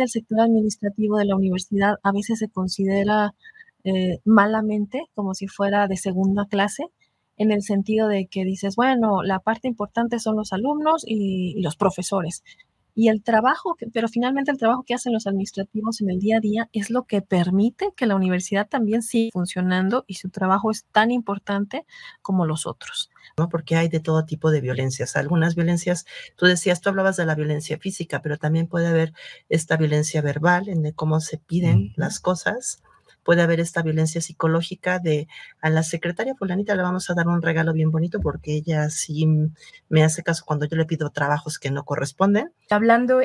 parte del sector administrativo de la universidad a veces se considera malamente como si fuera de segunda clase, en el sentido de que dices, bueno, la parte importante son los alumnos y los profesores. Y el trabajo, pero finalmente el trabajo que hacen los administrativos en el día a día es lo que permite que la universidad también siga funcionando y su trabajo es tan importante como los otros. ¿No? Porque hay de todo tipo de violencias. Algunas violencias, tú hablabas de la violencia física, pero también puede haber esta violencia verbal, en de cómo se piden las cosas. Puede haber esta violencia psicológica de a la secretaria fulanita le vamos a dar un regalo bien bonito porque ella sí me hace caso cuando yo le pido trabajos que no corresponden. Hablando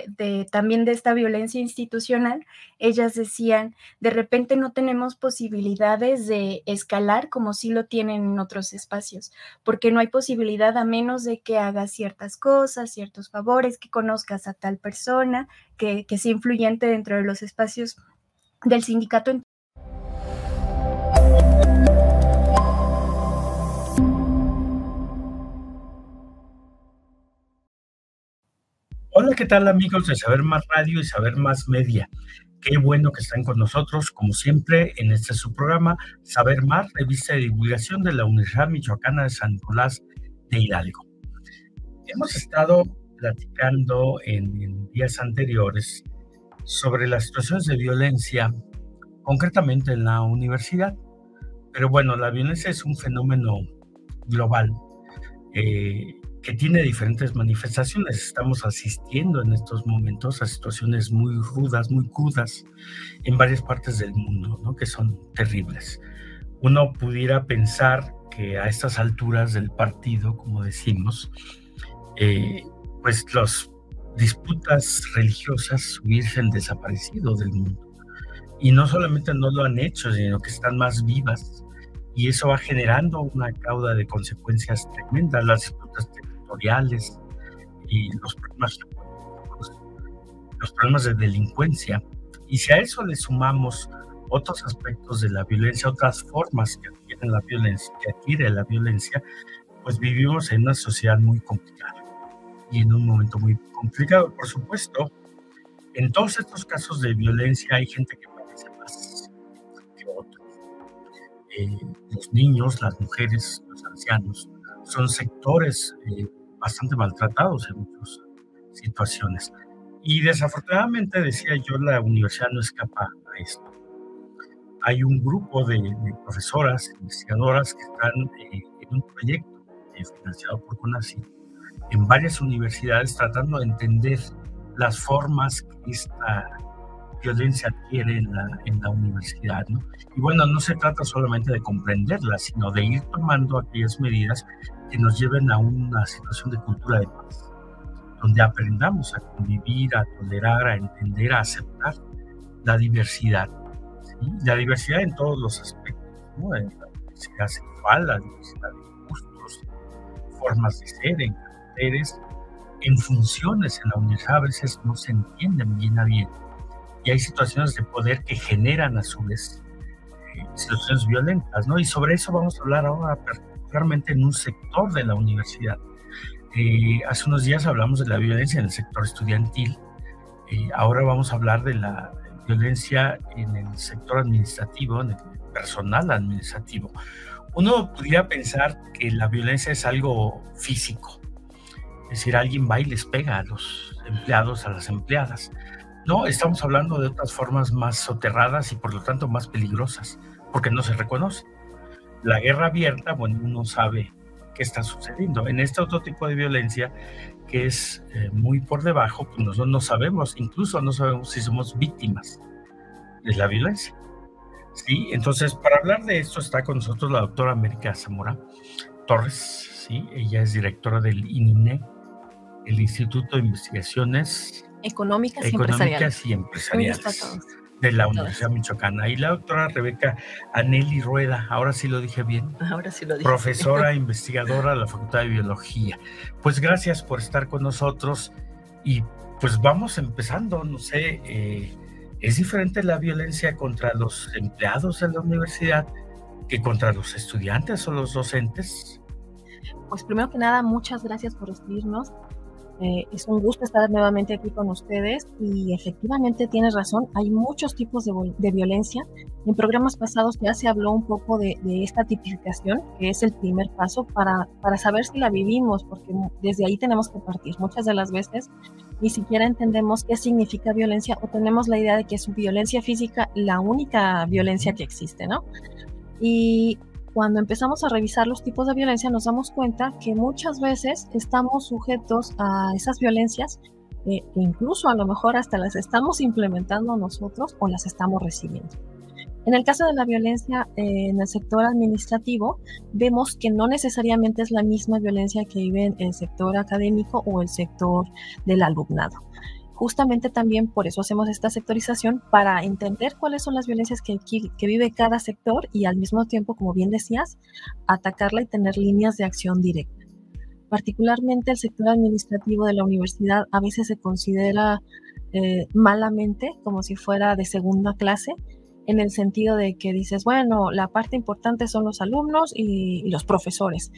también de esta violencia institucional, ellas decían, de repente no tenemos posibilidades de escalar como sí lo tienen en otros espacios, porque no hay posibilidad a menos de que hagas ciertas cosas, ciertos favores, que conozcas a tal persona, que sea influyente dentro de los espacios del sindicato. Hola, ¿qué tal amigos de Saber Más Radio y Saber Más Media? Qué bueno que están con nosotros, como siempre, en este su programa Saber Más, revista de divulgación de la Universidad Michoacana de San Nicolás de Hidalgo. Hemos estado platicando en días anteriores sobre las situaciones de violencia, concretamente en la universidad. Pero bueno, la violencia es un fenómeno global, que tiene diferentes manifestaciones. Estamos asistiendo en estos momentos a situaciones muy rudas, muy crudas, en varias partes del mundo, ¿no? Que son terribles. Uno pudiera pensar que a estas alturas del partido, como decimos, pues las disputas religiosas hubiesen desaparecido del mundo. Y no solamente no lo han hecho, sino que están más vivas. Y eso va generando una cauda de consecuencias tremendas, las disputas territoriales y los problemas de delincuencia. Y si a eso le sumamos otros aspectos de la violencia, otras formas que adquiere la violencia, pues vivimos en una sociedad muy complicada y en un momento muy complicado. Por supuesto, en todos estos casos de violencia hay gente que merece más que otros. Los niños, las mujeres, los ancianos, son sectores bastante maltratados en muchas situaciones. Y desafortunadamente, decía yo, la universidad no escapa a esto. Hay un grupo de profesoras, investigadoras que están en un proyecto financiado por Conacyt en varias universidades tratando de entender las formas que esta violencia adquiere en la universidad, ¿no? Y bueno, no se trata solamente de comprenderla, sino de ir tomando aquellas medidas que nos lleven a una situación de cultura de paz, donde aprendamos a convivir, a tolerar, a entender, a aceptar la diversidad, ¿sí? La diversidad en todos los aspectos, ¿no? La diversidad sexual, la diversidad de gustos, formas de ser, en caracteres, en funciones en la universidad a veces no se entienden bien a bien. Y hay situaciones de poder que generan a su vez situaciones violentas, ¿no? Y sobre eso vamos a hablar ahora particularmente en un sector de la universidad. Hace unos días hablamos de la violencia en el sector estudiantil. Ahora vamos a hablar de la violencia en el sector administrativo, en el personal administrativo. Uno podría pensar que la violencia es algo físico. Es decir, alguien va y les pega a los empleados, a las empleadas. No, estamos hablando de otras formas más soterradas y por lo tanto más peligrosas, porque no se reconoce. La guerra abierta, bueno, uno sabe qué está sucediendo. En este otro tipo de violencia, que es muy por debajo, pues nosotros no sabemos, incluso no sabemos si somos víctimas de la violencia, ¿sí? Entonces, para hablar de esto está con nosotros la doctora América Zamora Torres, ¿sí? Ella es directora del ININE, el Instituto de Investigaciones Económicas y Empresariales de la Universidad Michoacana. Y la doctora Rebeca Aneli Rueda, ahora sí lo dije bien. Ahora sí lo dije. Profesora investigadora de la Facultad de Biología. Pues gracias por estar con nosotros y pues vamos empezando, no sé, es diferente la violencia contra los empleados de la universidad que contra los estudiantes o los docentes. Pues primero que nada, muchas gracias por recibirnos. Es un gusto estar nuevamente aquí con ustedes y efectivamente tienes razón, hay muchos tipos de violencia. En programas pasados ya se habló un poco de esta tipificación, que es el primer paso para saber si la vivimos, porque desde ahí tenemos que partir. Muchas de las veces ni siquiera entendemos qué significa violencia o tenemos la idea de que es violencia física la única violencia que existe, ¿no? Y cuando empezamos a revisar los tipos de violencia nos damos cuenta que muchas veces estamos sujetos a esas violencias que incluso a lo mejor hasta las estamos implementando nosotros o las estamos recibiendo. En el caso de la violencia en el sector administrativo, vemos que no necesariamente es la misma violencia que vive en el sector académico o el sector del alumnado. Justamente también por eso hacemos esta sectorización, para entender cuáles son las violencias que vive cada sector y al mismo tiempo, como bien decías, atacarla y tener líneas de acción directa. Particularmente el sector administrativo de la universidad a veces se considera malamente como si fuera de segunda clase, en el sentido de que dices, bueno, la parte importante son los alumnos y los profesores.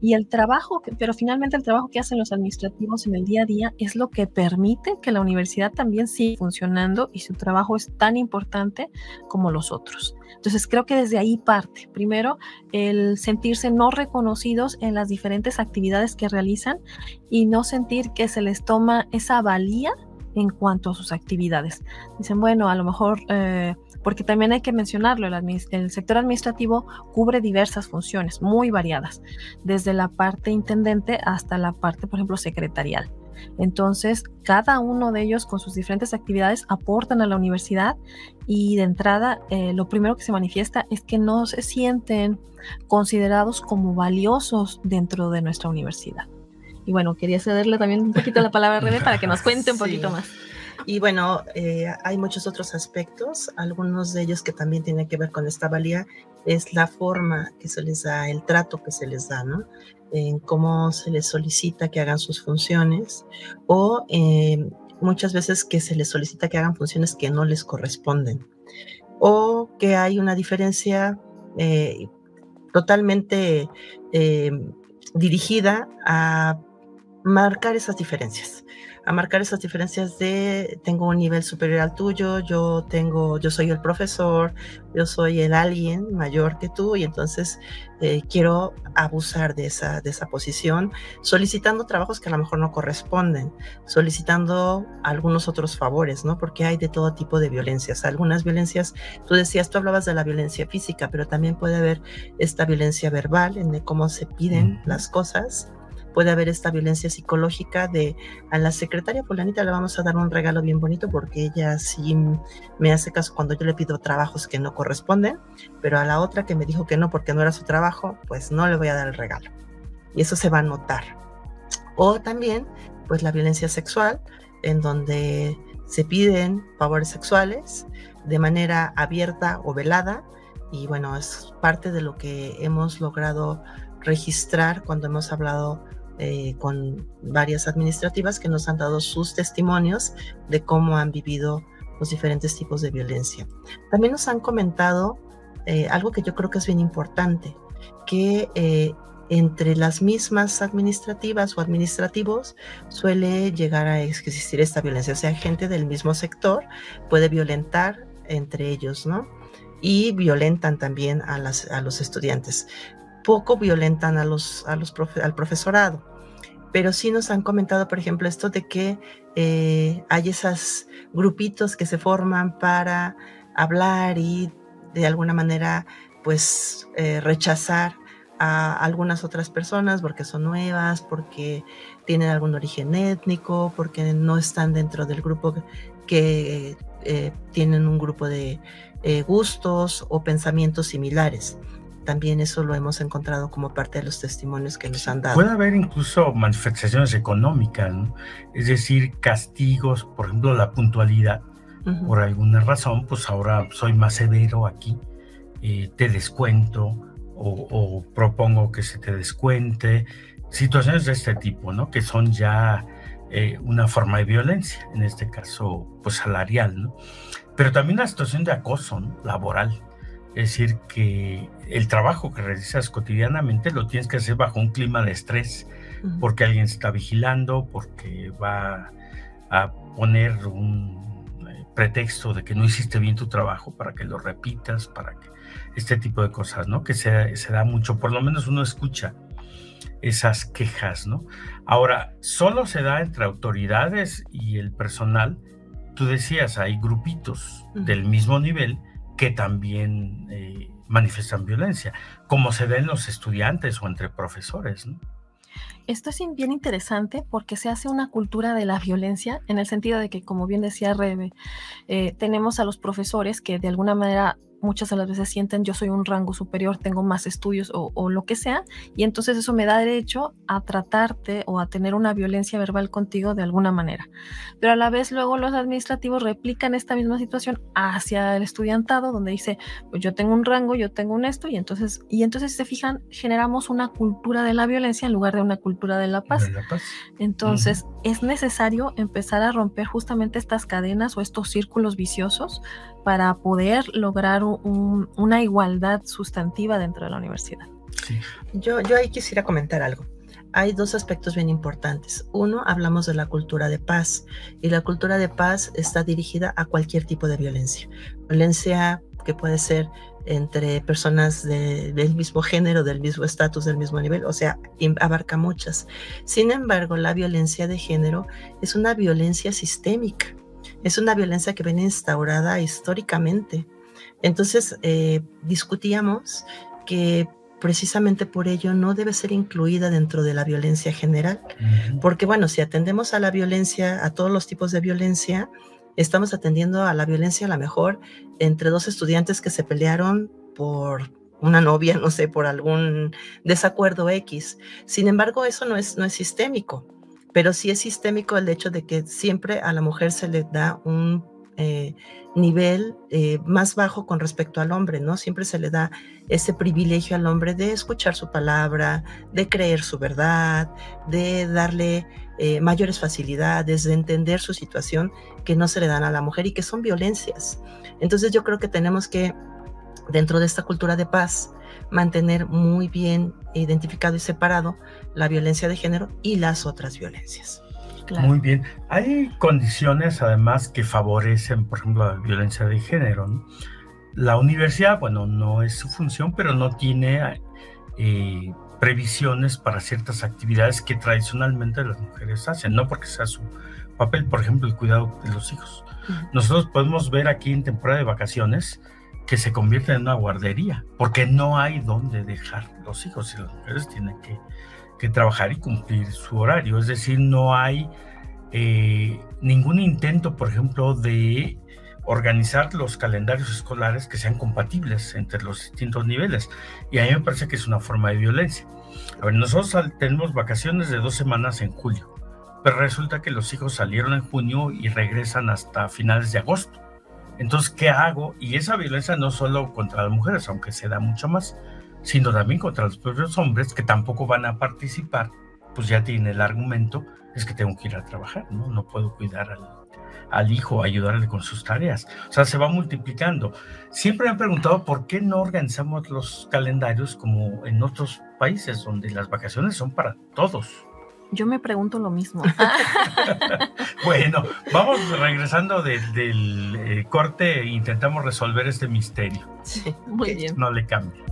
Y el trabajo, pero finalmente el trabajo que hacen los administrativos en el día a día es lo que permite que la universidad también siga funcionando y su trabajo es tan importante como los otros. Entonces creo que desde ahí parte. Primero, el sentirse no reconocidos en las diferentes actividades que realizan y no sentir que se les toma esa valía en cuanto a sus actividades. Dicen, bueno, a lo mejor... porque también hay que mencionarlo, el sector administrativo cubre diversas funciones muy variadas, desde la parte intendente hasta la parte, por ejemplo, secretarial. Entonces, cada uno de ellos con sus diferentes actividades aportan a la universidad y de entrada lo primero que se manifiesta es que no se sienten considerados como valiosos dentro de nuestra universidad. Y bueno, quería cederle también un poquito la palabra a Rebe para que nos cuente un poquito más. Y bueno, hay muchos otros aspectos, algunos de ellos que también tienen que ver con esta valía, es la forma que se les da, el trato que se les da, ¿no? En cómo se les solicita que hagan sus funciones o muchas veces que se les solicita que hagan funciones que no les corresponden o que hay una diferencia totalmente dirigida a marcar esas diferencias. A marcar esas diferencias de tengo un nivel superior al tuyo, yo soy el profesor, yo soy el alguien mayor que tú y entonces quiero abusar de esa posición, solicitando trabajos que a lo mejor no corresponden, solicitando algunos otros favores, ¿no? Porque hay de todo tipo de violencias. Algunas violencias, tú hablabas de la violencia física, pero también puede haber esta violencia verbal en de cómo se piden las cosas. Puede haber esta violencia psicológica de a la secretaria fulanita le vamos a dar un regalo bien bonito porque ella sí me hace caso cuando yo le pido trabajos que no corresponden, pero a la otra que me dijo que no porque no era su trabajo, pues no le voy a dar el regalo. Y eso se va a notar. O también, pues la violencia sexual, en donde se piden favores sexuales de manera abierta o velada, y bueno, es parte de lo que hemos logrado registrar cuando hemos hablado con varias administrativas que nos han dado sus testimonios de cómo han vivido los diferentes tipos de violencia. También nos han comentado algo que yo creo que es bien importante, que entre las mismas administrativas o administrativos suele llegar a existir esta violencia, o sea, gente del mismo sector puede violentar entre ellos, ¿no? Y violentan también a los estudiantes. Poco violentan al profesorado, pero sí nos han comentado, por ejemplo, esto de que hay esos grupitos que se forman para hablar y de alguna manera pues rechazar a algunas otras personas porque son nuevas, porque tienen algún origen étnico, porque no están dentro del grupo que tienen un grupo de gustos o pensamientos similares. También eso lo hemos encontrado como parte de los testimonios que nos han dado. Puede haber incluso manifestaciones económicas, ¿no? Es decir, castigos, por ejemplo, la puntualidad. Uh-huh. Por alguna razón, pues ahora soy más severo aquí, te descuento o propongo que se te descuente. Situaciones de este tipo, ¿no? Que son ya una forma de violencia, en este caso, pues salarial, ¿no? Pero también la situación de acoso, ¿no? Laboral. Es decir, que el trabajo que realizas cotidianamente lo tienes que hacer bajo un clima de estrés, porque alguien está vigilando, porque va a poner un pretexto de que no hiciste bien tu trabajo para que lo repitas, para que este tipo de cosas, ¿no? Que se da mucho, por lo menos uno escucha esas quejas, ¿no? Ahora, solo se da entre autoridades y el personal. Tú decías, hay grupitos del mismo nivel que también manifestan violencia, como se ve en los estudiantes o entre profesores, ¿no? Esto es bien interesante porque se hace una cultura de la violencia en el sentido de que, como bien decía Rebe, tenemos a los profesores que de alguna manera muchas de las veces sienten yo soy un rango superior, tengo más estudios o lo que sea, y entonces eso me da derecho a tratarte o a tener una violencia verbal contigo de alguna manera. Pero a la vez luego los administrativos replican esta misma situación hacia el estudiantado, donde dice, pues yo tengo un rango, yo tengo un esto, y entonces se fijan, generamos una cultura de la violencia en lugar de una cultura de la paz. Entonces es necesario empezar a romper justamente estas cadenas o estos círculos viciosos para poder lograr una igualdad sustantiva dentro de la universidad. Sí. Yo ahí quisiera comentar algo. Hay dos aspectos bien importantes. Uno, hablamos de la cultura de paz, y la cultura de paz está dirigida a cualquier tipo de violencia. Violencia que puede ser entre personas del mismo género, del mismo estatus, del mismo nivel, o sea, abarca muchas. Sin embargo, la violencia de género es una violencia sistémica. Es una violencia que viene instaurada históricamente. Entonces, discutíamos que precisamente por ello no debe ser incluida dentro de la violencia general. Porque, bueno, si atendemos a la violencia, a todos los tipos de violencia, estamos atendiendo a la violencia a lo mejor entre dos estudiantes que se pelearon por una novia, no sé, por algún desacuerdo X. Sin embargo, eso no es sistémico. Pero sí es sistémico el hecho de que siempre a la mujer se le da un nivel más bajo con respecto al hombre, ¿no? Siempre se le da ese privilegio al hombre de escuchar su palabra, de creer su verdad, de darle mayores facilidades, de entender su situación, que no se le dan a la mujer y que son violencias. Entonces yo creo que tenemos que, dentro de esta cultura de paz, mantener muy bien identificado y separado la violencia de género y las otras violencias. Claro. Muy bien. Hay condiciones, además, que favorecen, por ejemplo, la violencia de género, ¿no? La universidad, bueno, no es su función, pero no tiene previsiones para ciertas actividades que tradicionalmente las mujeres hacen, no porque sea su papel, por ejemplo, el cuidado de los hijos. Nosotros podemos ver aquí en temporada de vacaciones que se convierte en una guardería, porque no hay dónde dejar los hijos y las mujeres tienen que trabajar y cumplir su horario. Es decir, no hay ningún intento, por ejemplo, de organizar los calendarios escolares que sean compatibles entre los distintos niveles. Y a mí me parece que es una forma de violencia. A ver, nosotros tenemos vacaciones de 2 semanas en julio, pero resulta que los hijos salieron en junio y regresan hasta finales de agosto. Entonces, ¿qué hago? Y esa violencia no solo contra las mujeres, aunque se da mucho más, sino también contra los propios hombres que tampoco van a participar, pues ya tiene el argumento, es que tengo que ir a trabajar, ¿no? No puedo cuidar al hijo, ayudarle con sus tareas. O sea, se va multiplicando. Siempre me han preguntado por qué no organizamos los calendarios como en otros países, donde las vacaciones son para todos. Yo me pregunto lo mismo. Bueno, vamos regresando del corte e intentamos resolver este misterio. Sí, muy bien. No le cambie.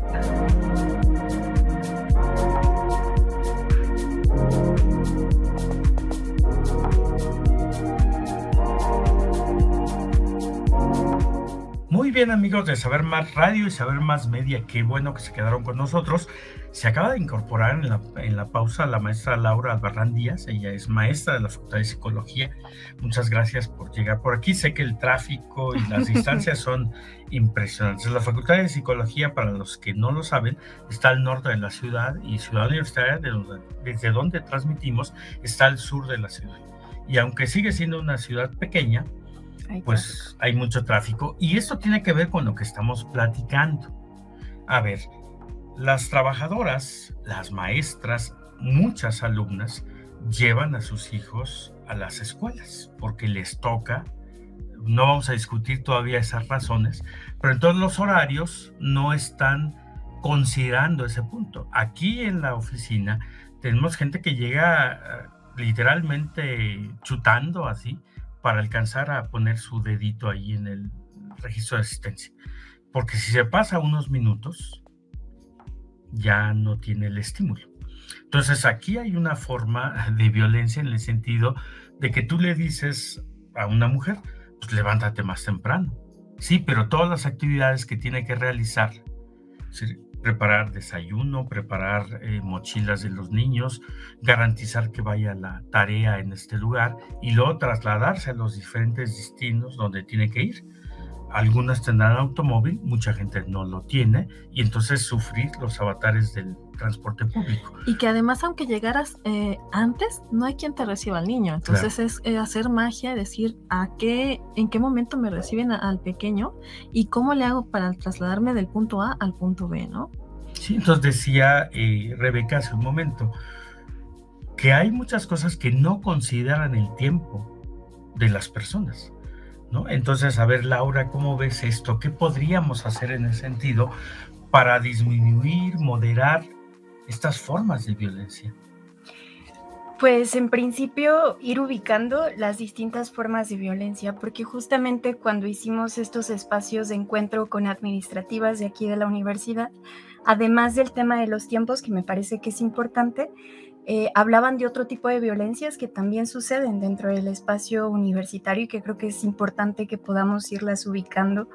Muy bien, amigos de Saber Más Radio y Saber Más Media, qué bueno que se quedaron con nosotros. Se acaba de incorporar en la pausa la maestra Laura Albarrán Díaz. Ella es maestra de la Facultad de Psicología. Muchas gracias por llegar por aquí. Sé que el tráfico y las distancias son impresionantes. La Facultad de Psicología, para los que no lo saben, está al norte de la ciudad, y Ciudad Universitaria, desde donde transmitimos, está al sur de la ciudad. Y aunque sigue siendo una ciudad pequeña, pues hay mucho tráfico. Y esto tiene que ver con lo que estamos platicando. A ver, las trabajadoras, las maestras, muchas alumnas llevan a sus hijos a las escuelas porque les toca. No vamos a discutir todavía esas razones, pero entonces los horarios no están considerando ese punto. Aquí en la oficina Tenemos gente que llega literalmente chutando así para alcanzar a poner su dedito ahí en el registro de asistencia. Porque si se pasa unos minutos, ya no tiene el estímulo. Entonces aquí hay una forma de violencia en el sentido de que tú le dices a una mujer, pues levántate más temprano. Sí, pero todas las actividades que tiene que realizar, ¿sí? Preparar desayuno, preparar mochilas de los niños, garantizar que vaya la tarea en este lugar y luego trasladarse a los diferentes destinos donde tiene que ir. Algunas tendrán automóvil, mucha gente no lo tiene, y entonces sufrir los avatares del transporte público. Y que además, aunque llegaras antes, no hay quien te reciba al niño. Entonces claro, es hacer magia, decir en qué momento me reciben al pequeño y cómo le hago para trasladarme del punto A al punto B, ¿no? Sí, entonces decía Rebeca hace un momento que hay muchas cosas que no consideran el tiempo de las personas, ¿no? Entonces, a ver, Laura, ¿cómo ves esto? ¿Qué podríamos hacer en ese sentido para disminuir, moderar estas formas de violencia? Pues, en principio, ir ubicando las distintas formas de violencia, porque justamente cuando hicimos estos espacios de encuentro con administrativas de aquí de la universidad, además del tema de los tiempos, que me parece que es importante, hablaban de otro tipo de violencias que también suceden dentro del espacio universitario y que creo que es importante que podamos irlas ubicando,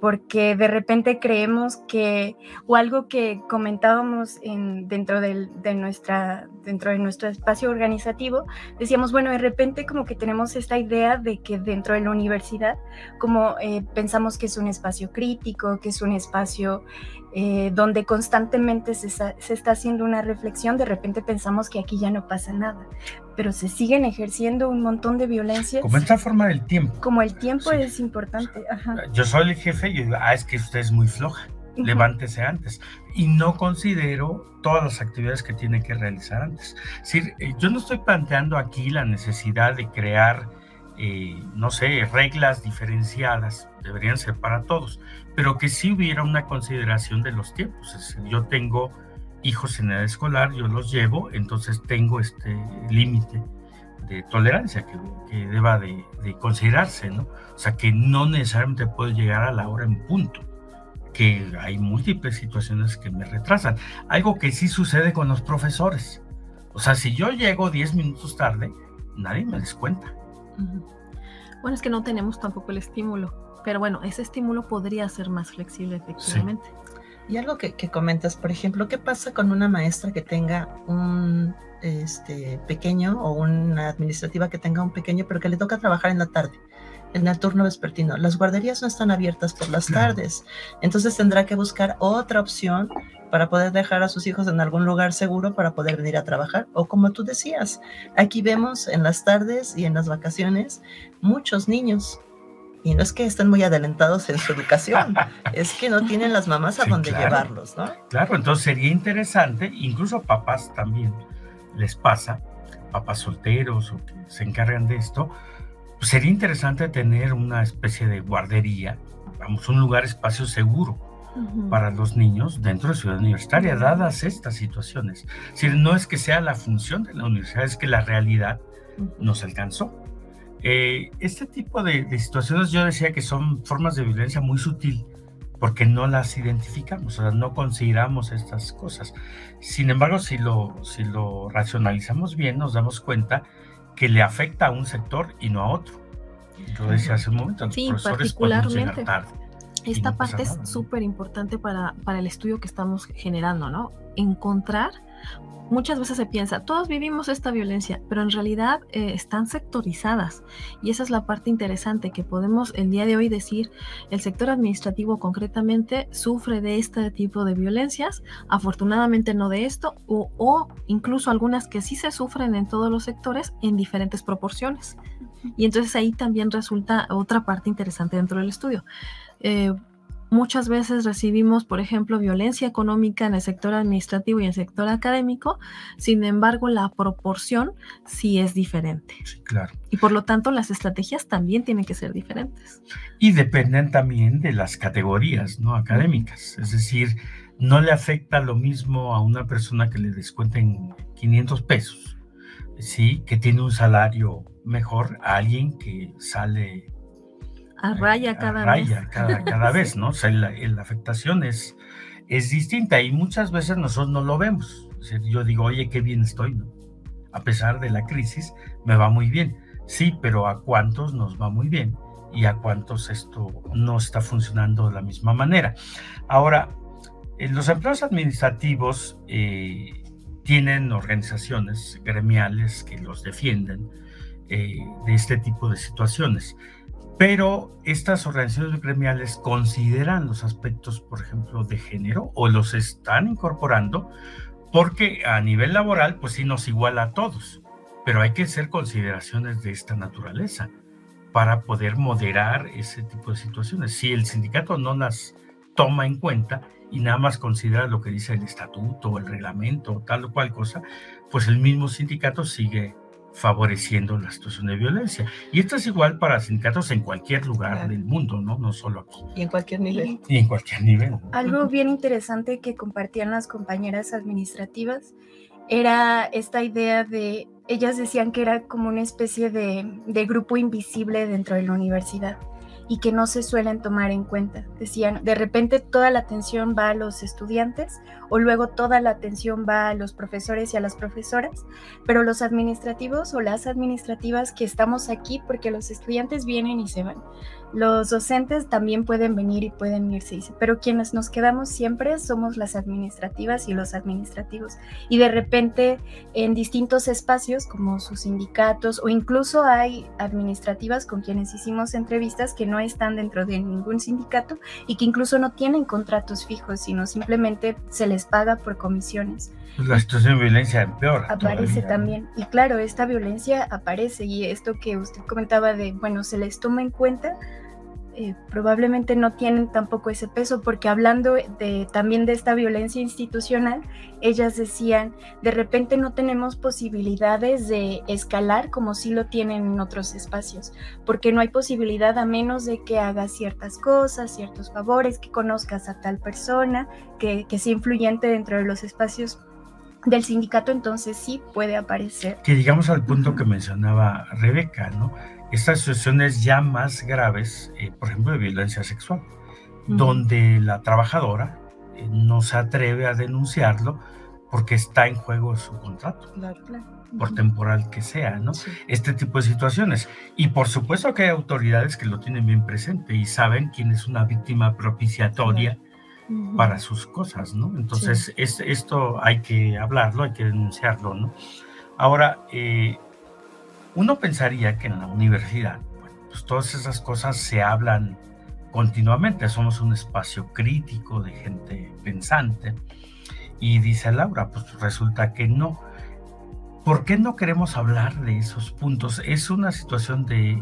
porque de repente creemos que, o algo que comentábamos dentro de nuestro espacio organizativo, decíamos, bueno, de repente como que tenemos esta idea de que dentro de la universidad como pensamos que es un espacio crítico, que es un espacio donde constantemente se está haciendo una reflexión, de repente pensamos que aquí ya no pasa nada, pero se siguen ejerciendo un montón de violencias. Como esta forma del tiempo. Como el tiempo sí es importante. Ajá. Yo soy el jefe y yo digo, es que usted es muy floja, levántese antes. Y no considero todas las actividades que tiene que realizar antes. Es decir, yo no estoy planteando aquí la necesidad de crear, no sé, reglas diferenciadas, deberían ser para todos, pero que sí hubiera una consideración de los tiempos. Es decir, yo tengo hijos en edad escolar, yo los llevo, entonces tengo este límite de tolerancia que deba de considerarse, ¿no? O sea, que no necesariamente puedo llegar a la hora en punto, que hay múltiples situaciones que me retrasan. Algo que sí sucede con los profesores. O sea, si yo llego 10 minutos tarde, nadie me descuenta. Bueno, es que no tenemos tampoco el estímulo, pero bueno, ese estímulo podría ser más flexible efectivamente. Sí. Y algo que comentas, por ejemplo, ¿qué pasa con una maestra que tenga un pequeño o una administrativa que tenga un pequeño, pero que le toca trabajar en la tarde, en el turno vespertino? Las guarderías no están abiertas por las tardes, entonces tendrá que buscar otra opción para poder dejar a sus hijos en algún lugar seguro para poder venir a trabajar. O como tú decías, aquí vemos en las tardes y en las vacaciones muchos niños. Y no es que estén muy adelantados en su educación, es que no tienen las mamás a dónde llevarlos, ¿no? Claro, entonces sería interesante, incluso papás también les pasa, papás solteros o que se encargan de esto, pues sería interesante tener una especie de guardería, vamos, un lugar, espacio seguro para los niños dentro de Ciudad Universitaria, dadas estas situaciones. Es decir, no es que sea la función de la universidad, es que la realidad nos alcanzó. Este tipo de situaciones, yo decía que son formas de violencia muy sutil porque no las identificamos, o sea, no consideramos estas cosas. Sin embargo, si lo racionalizamos bien, nos damos cuenta que le afecta a un sector y no a otro. Yo decía hace un momento, los profesores pueden llegar tarde. Esta parte es súper importante para el estudio que estamos generando, ¿no? Encontrar. Muchas veces se piensa, todos vivimos esta violencia, pero en realidad están sectorizadas, y esa es la parte interesante, que podemos el día de hoy decir, el sector administrativo concretamente sufre de este tipo de violencias, afortunadamente no de esto, o incluso algunas que sí se sufren en todos los sectores en diferentes proporciones. Y entonces ahí también resulta otra parte interesante dentro del estudio. Muchas veces recibimos, por ejemplo, violencia económica en el sector administrativo y en el sector académico, sin embargo, la proporción sí es diferente. Sí, claro. Y por lo tanto, las estrategias también tienen que ser diferentes. Y dependen también de las categorías, ¿no?, académicas. Es decir, no le afecta lo mismo a una persona que le descuenten 500 pesos, ¿sí?, que tiene un salario mejor, a alguien que sale a raya cada vez, ¿no? O sea, la afectación es distinta y muchas veces nosotros no lo vemos. O sea, yo digo, oye, qué bien estoy, ¿no? A pesar de la crisis, me va muy bien. Sí, pero ¿a cuántos nos va muy bien? Y ¿a cuántos esto no está funcionando de la misma manera? Ahora, los empleados administrativos tienen organizaciones gremiales que los defienden de este tipo de situaciones. Pero estas organizaciones gremiales consideran los aspectos, por ejemplo, de género, o los están incorporando, porque a nivel laboral, pues sí nos iguala a todos, pero hay que hacer consideraciones de esta naturaleza para poder moderar ese tipo de situaciones. Si el sindicato no las toma en cuenta y nada más considera lo que dice el estatuto o el reglamento o tal o cual cosa, pues el mismo sindicato sigue favoreciendo la situación de violencia. Y esto es igual para sindicatos en cualquier lugar, claro, del mundo, ¿no? No solo aquí. Y en cualquier nivel. Y en cualquier nivel, ¿no? Algo bien interesante que compartían las compañeras administrativas era esta idea de, ellas decían que era como una especie de grupo invisible dentro de la universidad y que no se suelen tomar en cuenta. Decían, de repente toda la atención va a los estudiantes o luego toda la atención va a los profesores y a las profesoras, pero los administrativos o las administrativas que estamos aquí porque los estudiantes vienen y se van. Los docentes también pueden venir y pueden irse, pero quienes nos quedamos siempre somos las administrativas y los administrativos. Y de repente en distintos espacios como sus sindicatos o incluso hay administrativas con quienes hicimos entrevistas que no están dentro de ningún sindicato y que incluso no tienen contratos fijos, sino simplemente se les paga por comisiones. La situación de violencia empeora. Aparece todavía también. Y claro, esta violencia aparece, y esto que usted comentaba de, bueno, se les toma en cuenta, probablemente no tienen tampoco ese peso, porque hablando también de esta violencia institucional, ellas decían, de repente no tenemos posibilidades de escalar como sí lo tienen en otros espacios, porque no hay posibilidad a menos de que hagas ciertas cosas, ciertos favores, que conozcas a tal persona, que sea influyente dentro de los espacios del sindicato, entonces sí puede aparecer. Que llegamos al punto que mencionaba Rebeca, ¿no? Estas situaciones ya más graves, por ejemplo, de violencia sexual, donde la trabajadora no se atreve a denunciarlo porque está en juego su contrato, claro, por temporal que sea, ¿no? Sí. Este tipo de situaciones. Y por supuesto que hay autoridades que lo tienen bien presente y saben quién es una víctima propiciatoria, claro, para sus cosas, ¿no? Entonces, sí, esto hay que hablarlo, hay que denunciarlo, ¿no? Ahora, uno pensaría que en la universidad, pues todas esas cosas se hablan continuamente, somos un espacio crítico de gente pensante, y dice Laura, pues resulta que no. ¿Por qué no queremos hablar de esos puntos? Es una situación de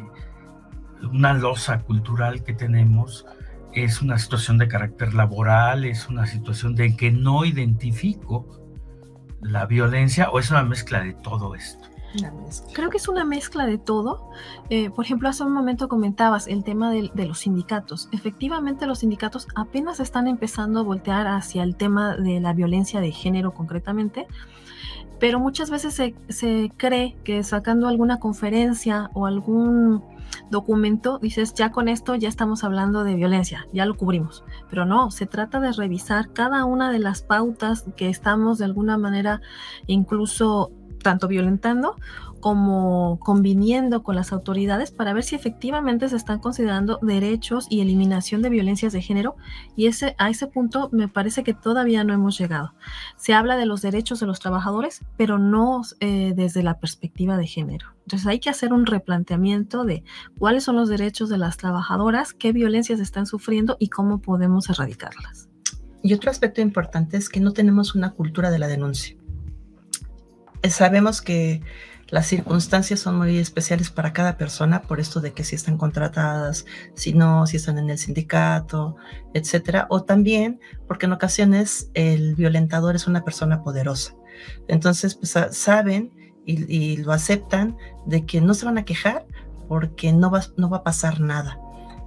una losa cultural que tenemos, es una situación de carácter laboral, es una situación de que no identifico la violencia, o es una mezcla de todo esto. Creo que es una mezcla de todo. Por ejemplo, hace un momento comentabas el tema de los sindicatos. Efectivamente, los sindicatos apenas están empezando a voltear hacia el tema de la violencia de género concretamente, pero muchas veces se cree que sacando alguna conferencia o algún documento, dices, ya con esto ya estamos hablando de violencia, ya lo cubrimos. Pero no, se trata de revisar cada una de las pautas que estamos de alguna manera incluso tanto violentando como conviniendo con las autoridades para ver si efectivamente se están considerando derechos y eliminación de violencias de género, y a ese punto me parece que todavía no hemos llegado. Se habla de los derechos de los trabajadores, pero no desde la perspectiva de género. Entonces hay que hacer un replanteamiento de cuáles son los derechos de las trabajadoras, qué violencias están sufriendo y cómo podemos erradicarlas. Y otro aspecto importante es que no tenemos una cultura de la denuncia. Sabemos que las circunstancias son muy especiales para cada persona, por esto de que si están contratadas, si no, si están en el sindicato, etcétera. O también porque en ocasiones el violentador es una persona poderosa. Entonces, pues, saben y lo aceptan de que no se van a quejar porque no va a pasar nada.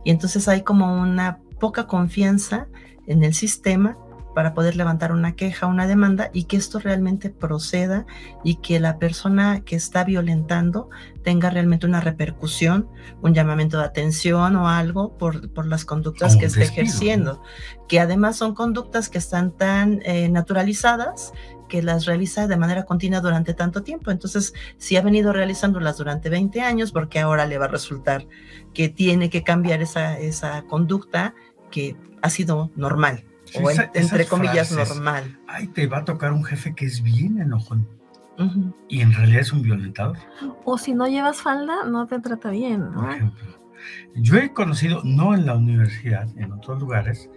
Y entonces hay como una poca confianza en el sistema para poder levantar una queja, una demanda, y que esto realmente proceda y que la persona que está violentando tenga realmente una repercusión, un llamamiento de atención o algo por las conductas que está ejerciendo, que además son conductas que están tan naturalizadas que las realiza de manera continua durante tanto tiempo. Entonces, si ha venido realizándolas durante 20 años, porque ahora le va a resultar que tiene que cambiar esa conducta que ha sido normal, sí, o entre comillas frases, normal. Ay, te va a tocar un jefe que es bien enojón, y en realidad es un violentador. O si no llevas falda, no te trata bien, ¿no? Por ejemplo, yo he conocido, no en la universidad, en otros lugares,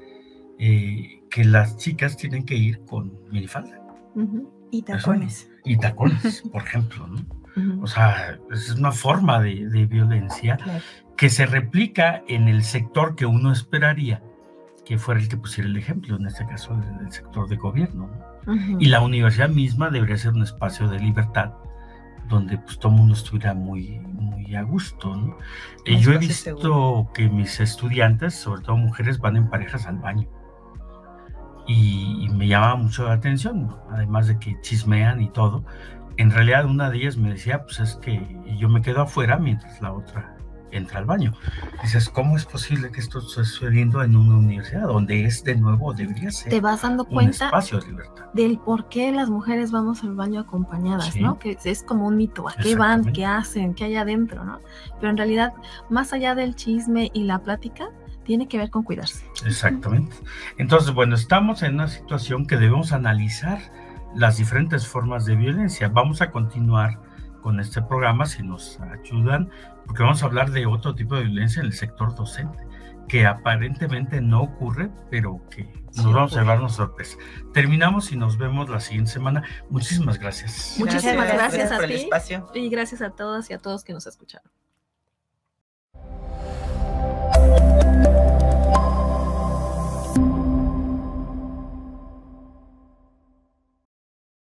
que las chicas tienen que ir con minifalda. Y tacones. Eso, y tacones, por ejemplo, ¿no? O sea, es una forma de violencia, claro, que se replica en el sector que uno esperaría que fuera el que pusiera el ejemplo, en este caso el sector de gobierno, ¿no? Y la universidad misma debería ser un espacio de libertad donde pues todo el mundo estuviera muy, muy a gusto, ¿no? Yo he visto que mis estudiantes, sobre todo mujeres, van en parejas al baño. Y me llamaba mucho la atención, ¿no? Además de que chismean y todo. En realidad una de ellas me decía, pues es que yo me quedo afuera mientras la otra entra al baño. Dices, ¿cómo es posible que esto esté sucediendo en una universidad donde es de nuevo, debería ser? Te vas dando cuenta espacio de libertad, del por qué las mujeres vamos al baño acompañadas, sí, ¿no? Que es como un mito, ¿a qué van? ¿Qué hacen? ¿Qué hay adentro? ¿No? Pero en realidad, más allá del chisme y la plática, tiene que ver con cuidarse. Exactamente. Entonces, bueno, estamos en una situación que debemos analizar las diferentes formas de violencia. Vamos a continuar con este programa, si nos ayudan, porque vamos a hablar de otro tipo de violencia en el sector docente, que aparentemente no ocurre, pero que sí, nos vamos a llevar una sorpresa. Terminamos y nos vemos la siguiente semana. Muchísimas gracias. Muchísimas gracias a ti por el espacio. Y gracias a todas y a todos que nos escucharon.